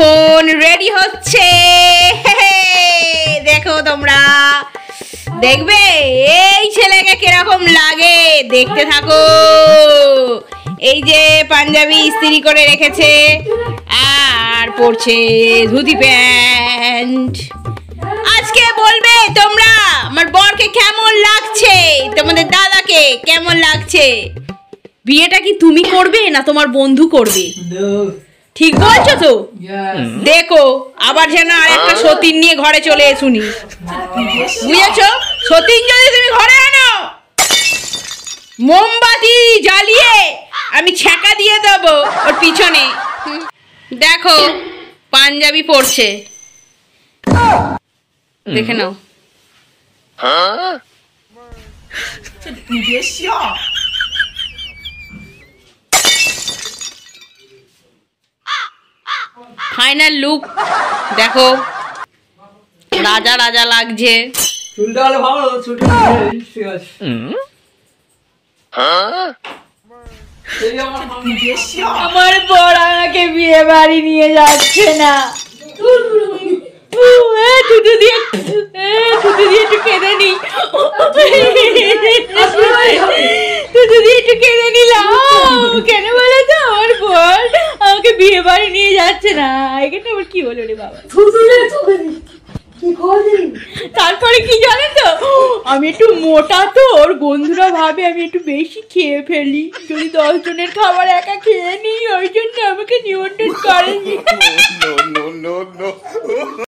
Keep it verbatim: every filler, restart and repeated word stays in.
এখন রেডি হচ্ছে, দেখো তোমরা দেখবে এই ছেলেকে কিরকম লাগে, দেখতে থাকো। এই যে পাঞ্জাবি ইস্ত্রি করে রেখেছে আর পরছে ধুতি প্যান্ট। আজকে বলবে তোমরা আমার বরকে কেমন লাগছে, তোমাদের দাদাকে কেমন লাগছে। বিয়েটা কি তুমি করবে না তোমার বন্ধু করবে? ঠিক বলছো তো? দেখো আবার যেন আর একটা সতীন নিয়ে ঘরে চলে শুনি, বুঝেছো? সতীন যদি তুমি ঘরে আনো মোমবাতি জ্বালিয়ে আমি ছ্যাঁকা দিয়ে দেবো ওর পিছনে। দেখো পাঞ্জাবি পরছে, দেখে নাও। ফাইনাল লুক দেখো, রাজা রাজা লাগছে। আমার বর আমাকে বিয়ে বাড়ি নিয়ে যাচ্ছে না, কেন বলো তো? আমার বর আমাকে বিয়ে বাড়ি নিয়ে যাচ্ছে না। এখানে আবার কি হলো রে বাবা? তারপরে কি জানো তো, আমি একটু মোটা তো, ওর বন্ধুরা ভাবে আমি একটু বেশি খেয়ে ফেলি, যদি দশ জনের খাবার একা খেয়ে নিই, ওই জন্য আমাকে নিমন্ত্রণ করেনি।